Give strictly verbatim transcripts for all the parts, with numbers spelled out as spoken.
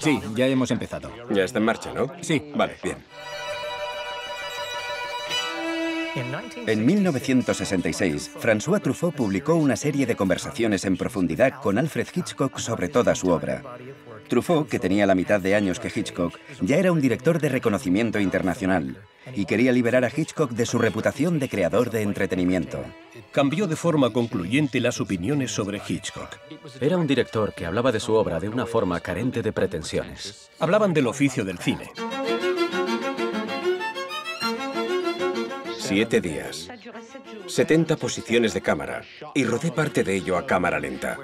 Sí, ya hemos empezado. Ya está en marcha, ¿no? Sí. Vale, bien. En mil novecientos sesenta y seis, François Truffaut publicó una serie de conversaciones en profundidad con Alfred Hitchcock sobre toda su obra. Truffaut, que tenía la mitad de años que Hitchcock, ya era un director de reconocimiento internacional y quería liberar a Hitchcock de su reputación de creador de entretenimiento. Cambió de forma concluyente las opiniones sobre Hitchcock. Era un director que hablaba de su obra de una forma carente de pretensiones. Hablaban del oficio del cine. Siete días, setenta posiciones de cámara, y rodé parte de ello a cámara lenta.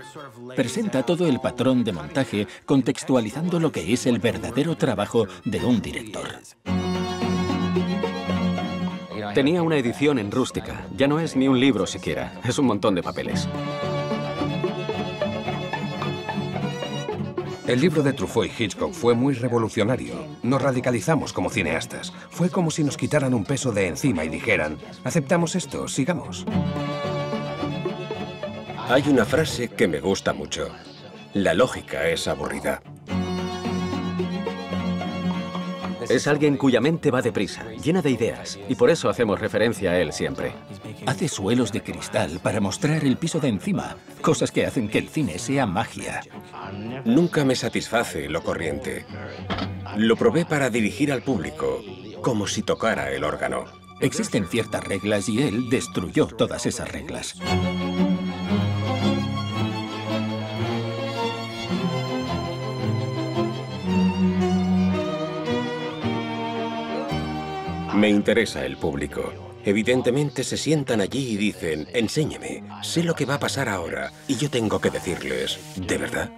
Presenta todo el patrón de montaje contextualizando lo que es el verdadero trabajo de un director. Tenía una edición en rústica, ya no es ni un libro siquiera, es un montón de papeles. El libro de Truffaut y Hitchcock fue muy revolucionario. Nos radicalizamos como cineastas. Fue como si nos quitaran un peso de encima y dijeran, aceptamos esto, sigamos. Hay una frase que me gusta mucho. La lógica es aburrida. Es alguien cuya mente va deprisa, llena de ideas, y por eso hacemos referencia a él siempre. Hace suelos de cristal para mostrar el piso de encima, cosas que hacen que el cine sea magia. Nunca me satisface lo corriente. Lo probé para dirigir al público, como si tocara el órgano. Existen ciertas reglas y él destruyó todas esas reglas. Me interesa el público. Evidentemente se sientan allí y dicen, enséñeme, sé lo que va a pasar ahora, y yo tengo que decirles, ¿de verdad?